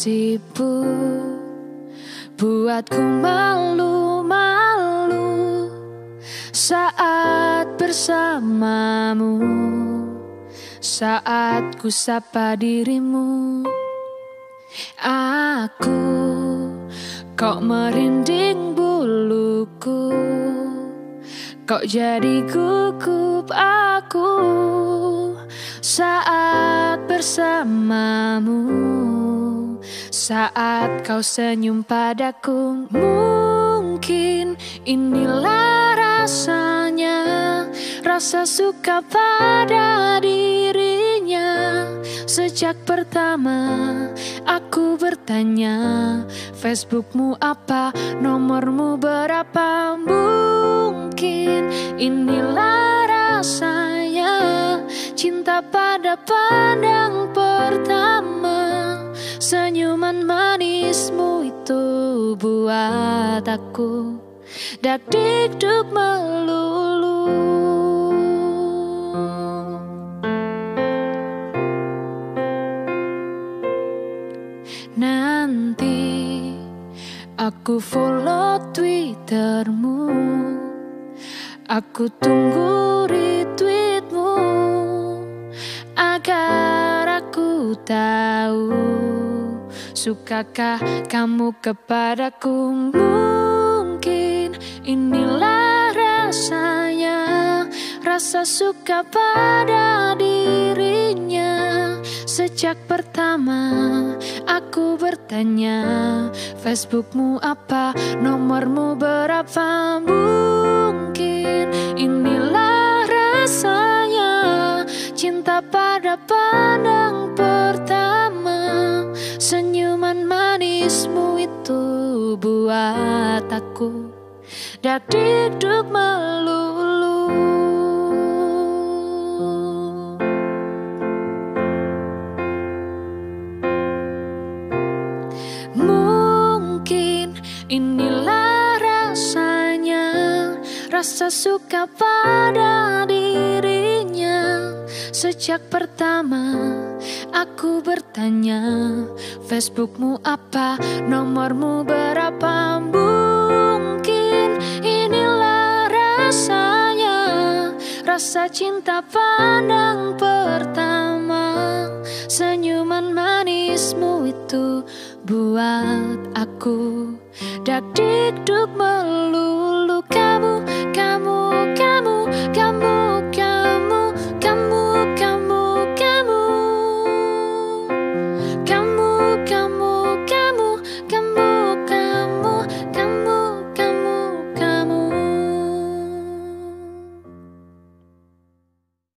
sibuk buatku malu-malu saat bersamamu, saat ku sapa dirimu. Aku kok merinding buluku, kok jadi gugup aku saat bersamamu, saat kau senyum padaku. Mungkin inilah rasanya, rasa suka pada dirinya. Sejak pertama aku bertanya, Facebookmu apa, nomormu berapa. Mungkin inilah rasanya, cinta pada pandang pertama. Senyuman manismu itu buat aku dakdikduk melulu. Nanti aku follow Twittermu, aku tunggu retweetmu agar aku tahu, sukakah kamu kepadaku. Mungkin inilah rasanya, rasa suka pada dirinya. Sejak pertama aku bertanya, Facebookmu apa, nomormu berapa. Mungkin inilah rasanya, cinta pada pandang pertama. Senyuman manismu itu buat aku dakdikduk melulu. Mungkin inilah rasanya, rasa suka pada dirinya. Sejak pertama aku bertanya, Facebookmu apa, nomormu berapa. Mungkin inilah rasanya, rasa cinta pandang pertama. Senyuman manismu itu buat aku dakdikduk melulu. Kamu